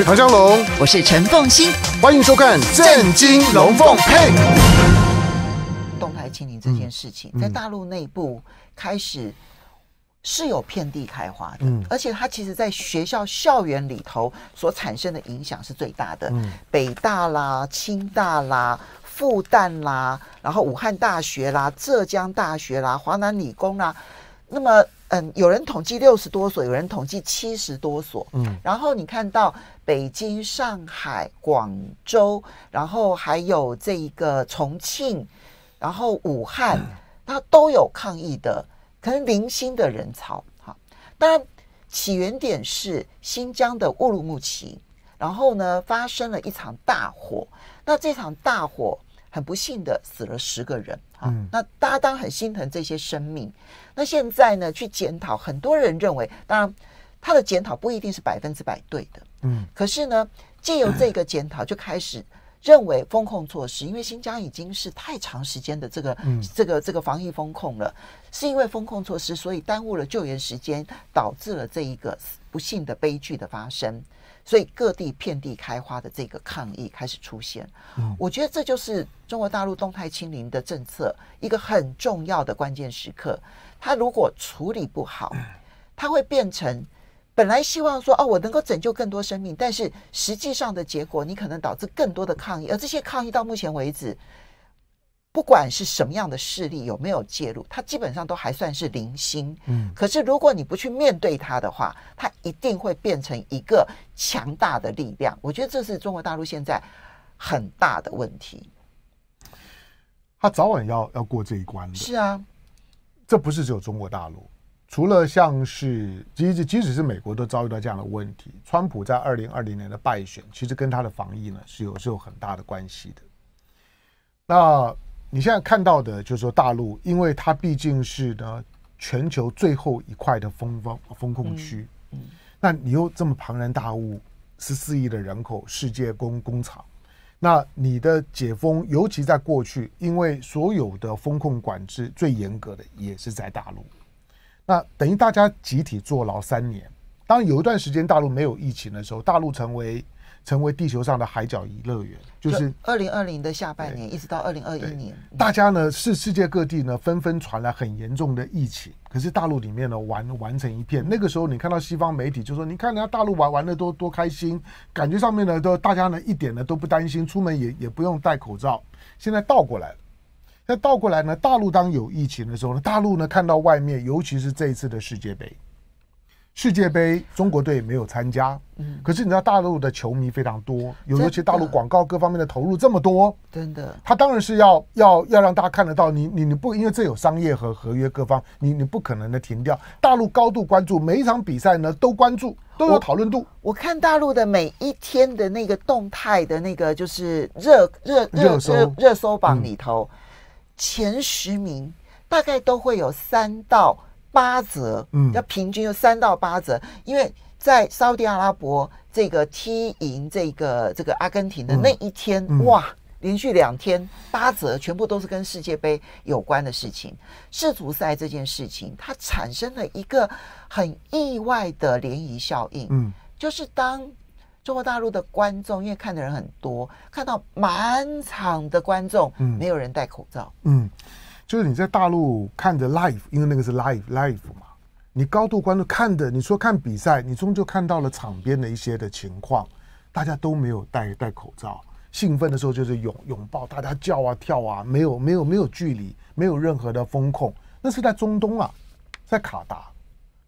是唐湘龙，我是陈凤馨，欢迎收看《震惊龙凤配》。动态清零这件事情，在大陆内部开始是有遍地开花的，而且它其实在学校校园里头所产生的影响是最大的，北大啦、清大啦、复旦啦，然后武汉大学啦、浙江大学啦、华南理工啦，那么。有人统计60多所，有人统计70多所。然后你看到北京、上海、广州，然后还有这一个重庆，然后武汉，它都有抗议的，可能零星的人潮。哈，当然起源点是新疆的乌鲁木齐，然后呢发生了一场大火，那这场大火。很不幸的死了10个人啊！那大家当然很心疼这些生命。那现在呢，去检讨，很多人认为，当然他的检讨不一定是100%对的。可是呢，借由这个检讨，就开始认为封控措施，因为新疆已经是太长时间的这个防疫封控了，是因为封控措施，所以耽误了救援时间，导致了这一个不幸的悲剧的发生。所以各地遍地开花的这个抗议开始出现，我觉得这就是中国大陆动态清零的政策一个很重要的关键时刻。它如果处理不好，它会变成本来希望说哦，我能够拯救更多生命，但是实际上的结果，你可能导致更多的抗议，而这些抗议到目前为止，不管是什么样的势力有没有介入，它基本上都还算是零星。可是如果你不去面对它的话，它一定会变成一个强大的力量。我觉得这是中国大陆现在很大的问题。它早晚要过这一关的。是啊，这不是只有中国大陆，除了像是即使是美国都遭遇到这样的问题。川普在2020年的败选，其实跟他的防疫呢是有很大的关系的。那你现在看到的就是说，大陆因为它毕竟是呢全球最后一块的封控区，那你又这么庞然大物，14亿的人口，世界工厂，那你的解封，尤其在过去，因为所有的封控管制最严格的也是在大陆，那等于大家集体坐牢3年。当然有一段时间大陆没有疫情的时候，大陆成为地球上的海角一乐园，就是2020的下半年一直到2021年，大家呢是世界各地呢纷纷传来很严重的疫情，可是大陆里面呢玩成一片。那个时候你看到西方媒体就说，你看人家大陆玩的多开心，感觉上面呢都大家呢一点呢都不担心，出门也不用戴口罩。现在倒过来了，那倒过来呢，大陆当有疫情的时候呢，大陆呢看到外面，尤其是这一次的世界杯中国队没有参加，可是你知道大陆的球迷非常多，尤其大陆广告各方面的投入这么多，真的，他当然是要让大家看得到，你不，因为这有商业和合约各方，你不可能的停掉。大陆高度关注，每一场比赛呢都关注，都有讨论度。我看大陆的每一天的那个动态的那个就是热搜榜里头，前10名大概都会有3到8折，要平均有3到8折，因为在沙特阿拉伯这个踢赢这个阿根廷的那一天，哇，连续2天8折，全部都是跟世界杯有关的事情。世足赛这件事情，它产生了一个很意外的涟漪效应，就是当中国大陆的观众，因为看的人很多，看到满场的观众，没有人戴口罩，就是你在大陆看着 live， 因为那个是 live 嘛，你高度关注看的，你说看比赛，你终究看到了场边的一些的情况，大家都没有戴口罩，兴奋的时候就是拥抱，大家叫啊跳啊，没有距离，没有任何的封控，那是在中东啊，在卡达，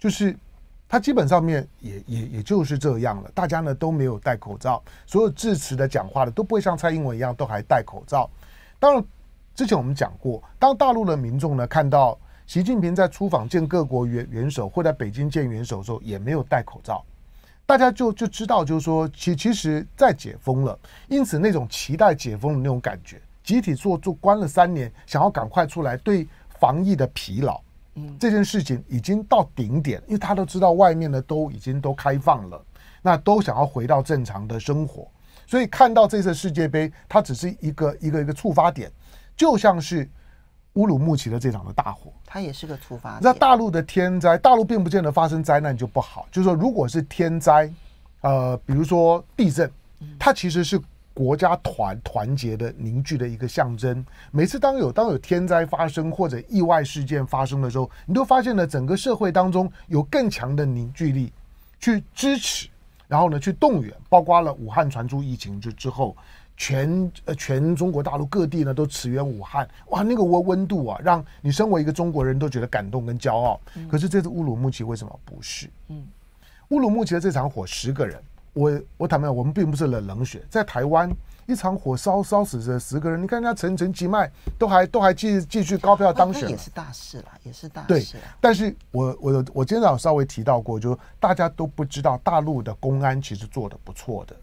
就是它基本上面也就是这样了，大家呢都没有戴口罩，所有致辞的讲话的都不会像蔡英文一样都还戴口罩，当然。之前我们讲过，当大陆的民众呢看到习近平在出访见各国元首或在北京见元首的时候也没有戴口罩，大家就知道，就是说其实在解封了，因此那种期待解封的那种感觉，集体坐关了3年，想要赶快出来，对防疫的疲劳，这件事情已经到顶点，因为他都知道外面的都已经都开放了，那都想要回到正常的生活，所以看到这次世界杯，它只是一个触发点。就像是乌鲁木齐的这场的大火，它也是个突发。那大陆的天灾，大陆并不见得发生灾难就不好，就是说，如果是天灾，比如说地震，它其实是国家团结的凝聚的一个象征。每次当有天灾发生或者意外事件发生的时候，你都发现了整个社会当中有更强的凝聚力去支持，然后呢去动员，包括了武汉传出疫情之后，全中国大陆各地呢都驰援武汉，哇，那个温度啊，让你身为一个中国人都觉得感动跟骄傲。可是这次乌鲁木齐为什么不是？乌鲁木齐的这场火10个人。我坦白讲，我们并不是冷血。在台湾，一场火烧死这10个人，你看人家陈其迈都还继续高票当选了，也是大事啦，也是大事。对，但是我今天早上稍微提到过，就大家都不知道大陆的公安其实做得不错的，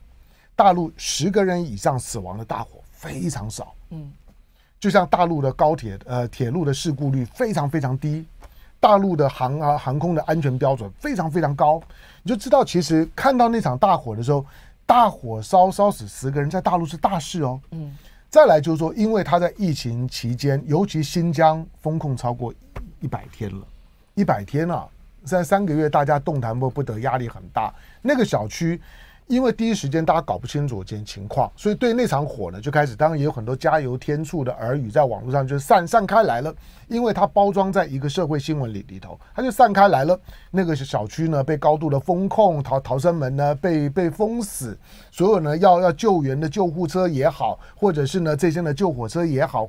大陆10个人以上死亡的大火非常少，就像大陆的高铁铁路的事故率非常非常低。大陆的航空的安全标准非常非常高，你就知道其实看到那场大火的时候，大火烧死10个人，在大陆是大事哦。再来就是说，因为他在疫情期间，尤其新疆封控超过100天了，100天啊，在3个月大家动弹不得，压力很大。那个小区因为第一时间大家搞不清楚情况，所以对那场火呢就开始，当然也有很多加油添醋的耳语在网络上就散开来了，因为它包装在一个社会新闻里头，它就散开来了。那个小区呢被高度的封控，逃生门呢被封死，所有呢要救援的救护车也好，或者是呢这些呢救火车也好，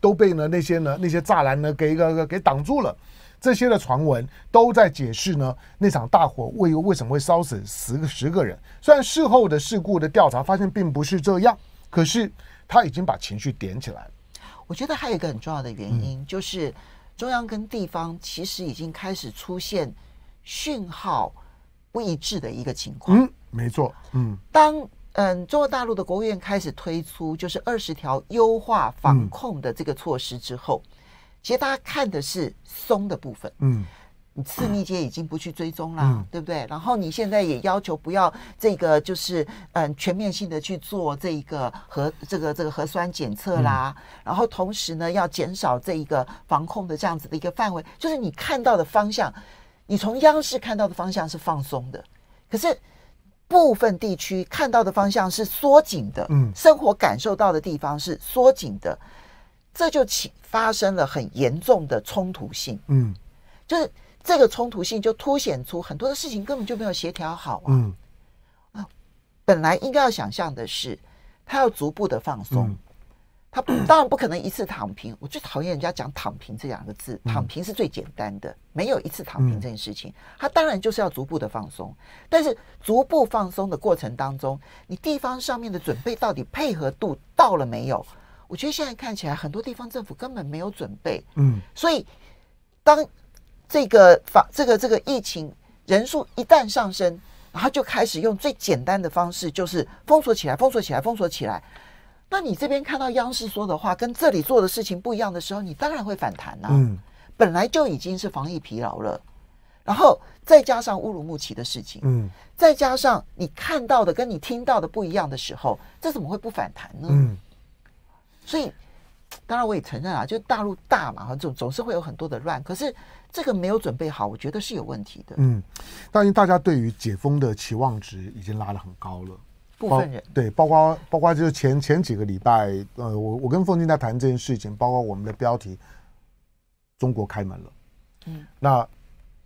都被呢那些栅栏呢给挡住了。这些的传闻都在解释呢，那场大火为什么会烧死10个人？虽然事后的事故的调查发现并不是这样，可是他已经把情绪点起来了。我觉得还有一个很重要的原因，就是中央跟地方其实已经开始出现讯号不一致的一个情况。没错。当中国大陆的国务院开始推出就是20条优化防控的这个措施之后。其实大家看的是松的部分，你次密接已经不去追踪啦，对不对？然后你现在也要求不要这个就是全面性的去做这个核酸检测啦，然后同时呢要减少这一个防控的这样子的一个范围，就是你看到的方向，你从央视看到的方向是放松的，可是部分地区看到的方向是缩紧的，生活感受到的地方是缩紧的。这就发生了很严重的冲突性，就是这个冲突性就凸显出很多的事情根本就没有协调好啊。本来应该要想象的是，他要逐步的放松，他当然不可能一次躺平。我最讨厌人家讲躺平这两个字，躺平是最简单的，没有一次躺平这件事情。他当然就是要逐步的放松，但是逐步放松的过程当中，你地方上面的准备到底配合度到了没有？我觉得现在看起来很多地方政府根本没有准备，所以当这个疫情人数一旦上升，然后就开始用最简单的方式，就是封锁起来。那你这边看到央视说的话跟这里做的事情不一样的时候，你当然会反弹啊，本来就已经是防疫疲劳了，然后再加上乌鲁木齐的事情，再加上你看到的跟你听到的不一样的时候，这怎么会不反弹呢？所以当然我也承认啊，就大陆大嘛，总是会有很多的乱，可是这个没有准备好，我觉得是有问题的。当然大家对于解封的期望值已经拉得很高了，部分人对，包括就是前几个礼拜我跟凤青在谈这件事情，包括我们的标题中国开门了，那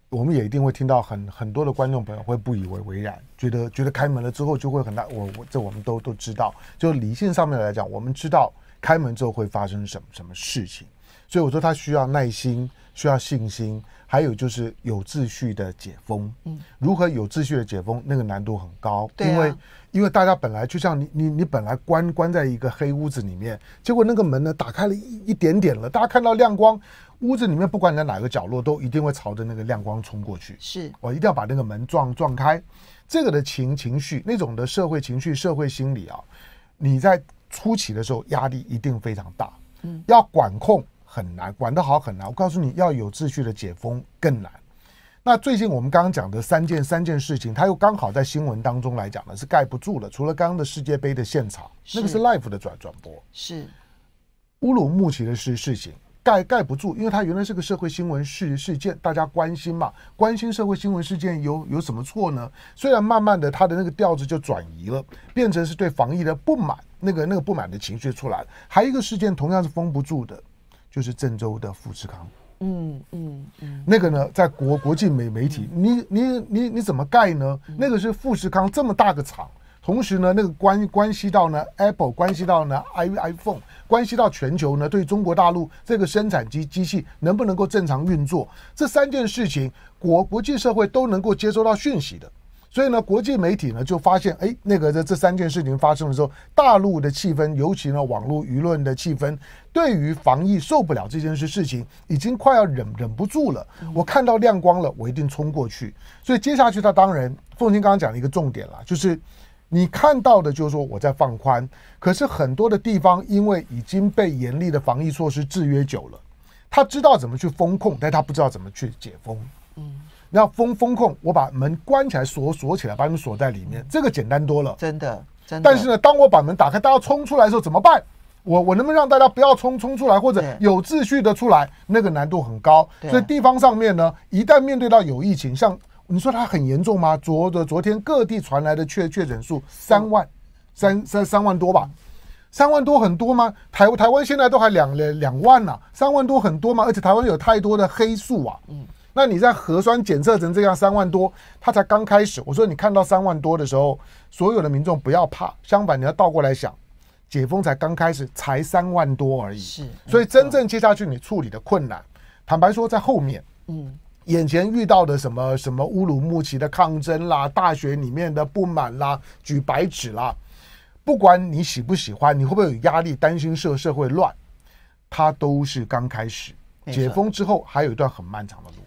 我们也一定会听到很多的观众朋友会不以为然，觉得开门了之后就会很大，我们都知道，就理性上面来讲，我们知道开门之后会发生什么事情，所以我说他需要耐心，需要信心，还有就是有秩序的解封。如何有秩序的解封，那个难度很高，因为大家本来就像你本来关在一个黑屋子里面，结果那个门呢打开了一点点了，大家看到亮光，屋子里面不管你在哪个角落，都一定会朝着那个亮光冲过去。是，我一定要把那个门撞开，这个的情绪，那种的社会情绪、社会心理啊，你在初期的时候压力一定非常大，要管控很难，管得好很难。我告诉你，要有秩序的解封更难。那最近我们刚刚讲的三件事情，它又刚好在新闻当中来讲呢是盖不住了。除了刚刚的世界杯的现场，那个是 live 的转播，是乌鲁木齐的事情，盖不住，因为它原来是个社会新闻事件，大家关心嘛，关心社会新闻事件有什么错呢？虽然慢慢的它的那个调子就转移了，变成是对防疫的不满，那个不满的情绪出来了。还有一个事件同样是封不住的，就是郑州的富士康。那个呢，在国际媒体，你怎么盖呢？那个是富士康这么大个厂。同时呢，那个关系到呢 Apple， 关系到呢 iPhone， 关系到全球呢对中国大陆这个生产机器能不能够正常运作，这三件事情国际社会都能够接收到讯息的。所以呢，国际媒体呢就发现，哎，那个这三件事情发生的时候，大陆的气氛，尤其呢网络舆论的气氛，对于防疫受不了这件事情，已经快要忍不住了。我看到亮光了，我一定冲过去。所以接下去，他当然，凤馨刚刚讲了一个重点啦，就是。你看到的就是说我在放宽，可是很多的地方因为已经被严厉的防疫措施制约久了，他知道怎么去封控，但他不知道怎么去解封。那封控，我把门关起来，锁起来，把你们锁在里面，这个简单多了，真的。但是呢，当我把门打开，大家冲出来的时候怎么办？我能不能让大家不要冲出来，或者有秩序的出来？那个难度很高。所以地方上面呢，一旦面对到有疫情，像。你说它很严重吗？昨天各地传来的确诊数3万多吧，3万多很多吗？台湾现在都还2万啊，3万多很多吗？而且台湾有太多的黑数啊。那你在核酸检测成这样3万多，它才刚开始。我说你看到3万多的时候，所有的民众不要怕，相反你要倒过来想，解封才刚开始，才3万多而已。是，所以真正接下去你处理的困难，坦白说在后面。眼前遇到的什么乌鲁木齐的抗争啦，大学里面的不满啦，举白纸啦，不管你喜不喜欢，你会不会有压力，担心社会乱，它都是刚开始。解封之后还有一段很漫长的路。